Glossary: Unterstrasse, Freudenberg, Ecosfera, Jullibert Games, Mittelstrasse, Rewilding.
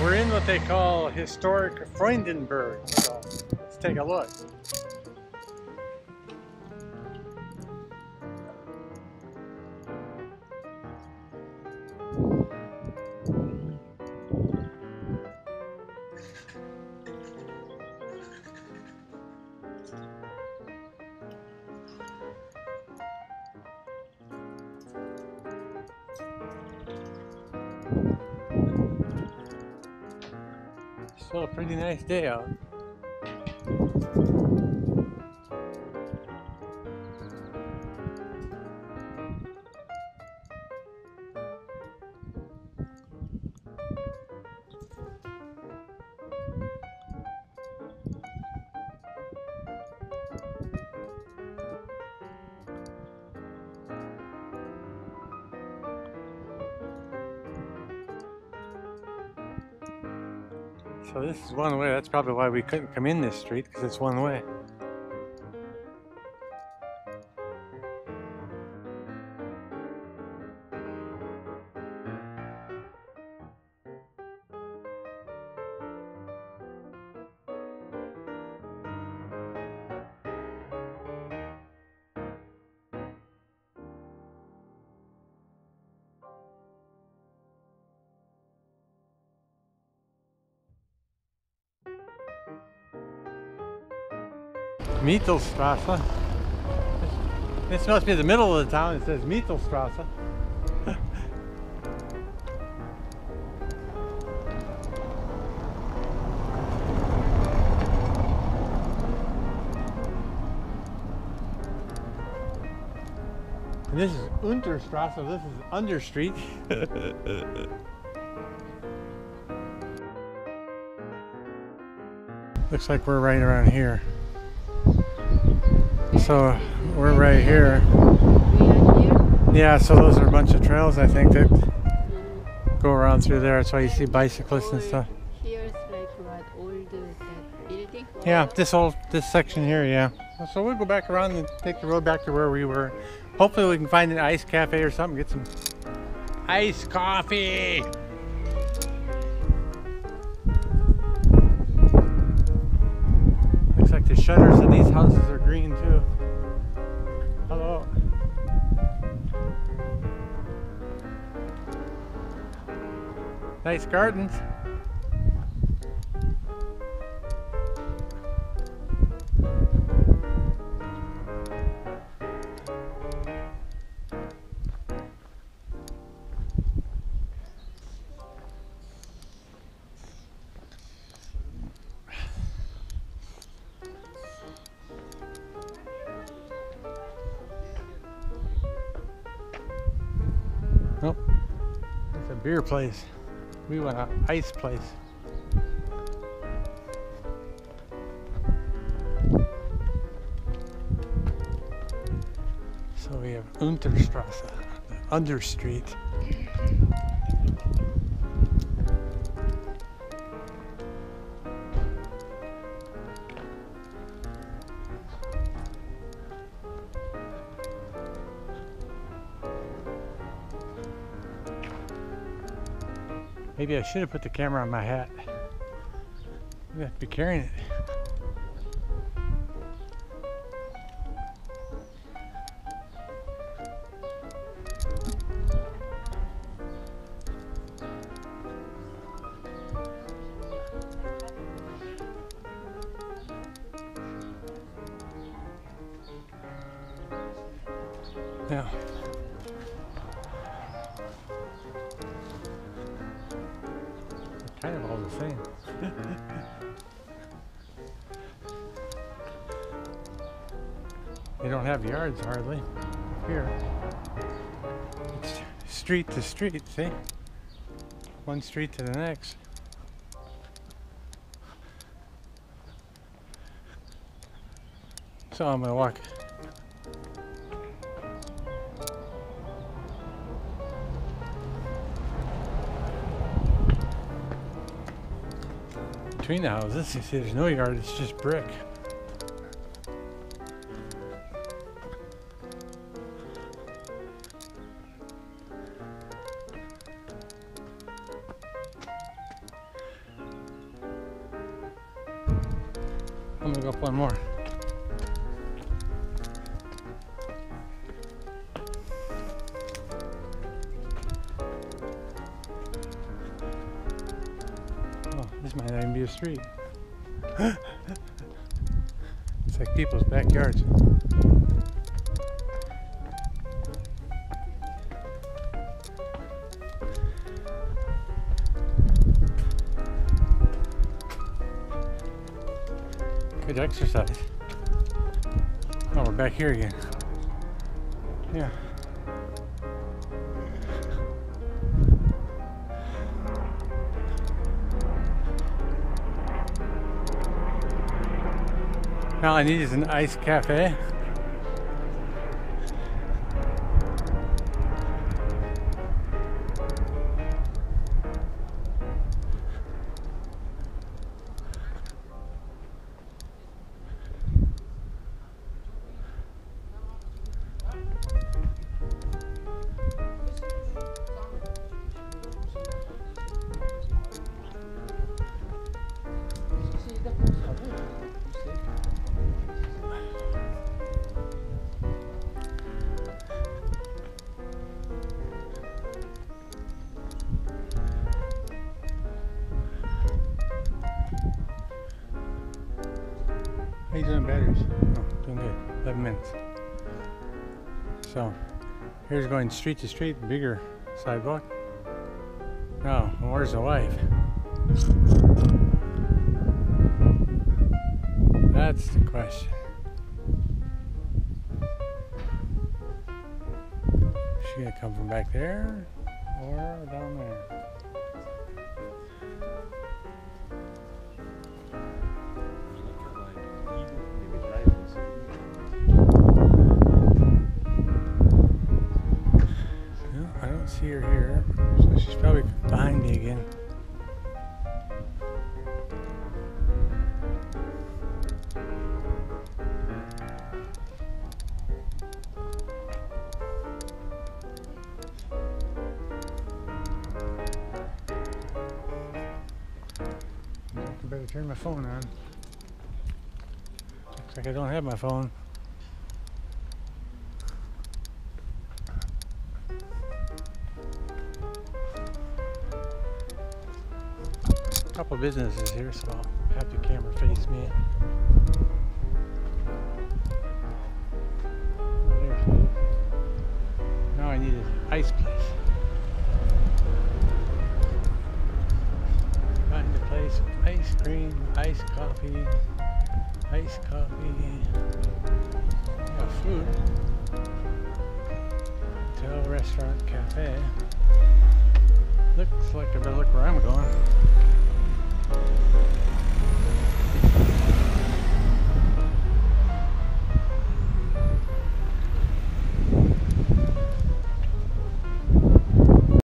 We're in what they call historic Freudenberg, so let's take a look. Still a pretty nice day out. So this is one way. That's probably why we couldn't come in this street, because it's one way. Mittelstrasse. This must be the middle of the town. It says Mittelstrasse. And this is Unterstrasse. This is Understreet. Looks like we're right around here. So we're right here. Yeah, so those are a bunch of trails, I think, that go around through there. That's why you see bicyclists and stuff. Here's like what, old building? Yeah, this section here, yeah. So we'll go back around and take the road back to where we were. Hopefully we can find an ice cafe or something, get some iced coffee. Looks like the shutters in these houses are green too. Hello. Nice gardens. Nope, it's a beer place. We want an ice place. So we have Unterstrasse, the Understreet. Maybe I should have put the camera on my hat. Maybe I have to be carrying it. Now. Kind of all the same. They don't have yards hardly here. It's street to street, see? One street to the next. So I'm gonna walk. Between the houses, you see there's no yard, it's just brick. coming up one more. Oh, this might not even be a street. It's like people's backyards. Good exercise. Oh, we're back here again. Yeah. All I need is an iced cafe. How are you doing batteries? Oh, doing good. 11 minutes. So, here's going street to street, bigger sidewalk. Oh, where's the wife? That's the question. Is she gonna come from back there or down there? See her here, so she's probably behind me again. I better turn my phone on. Looks like I don't have my phone. Couple businesses here, so I'll have the camera face me. Oh, there's me. Now I need an ice place. Find a place with ice cream, iced coffee, iced coffee. Got food. Hotel, restaurant, cafe. Looks like I better look where I'm going.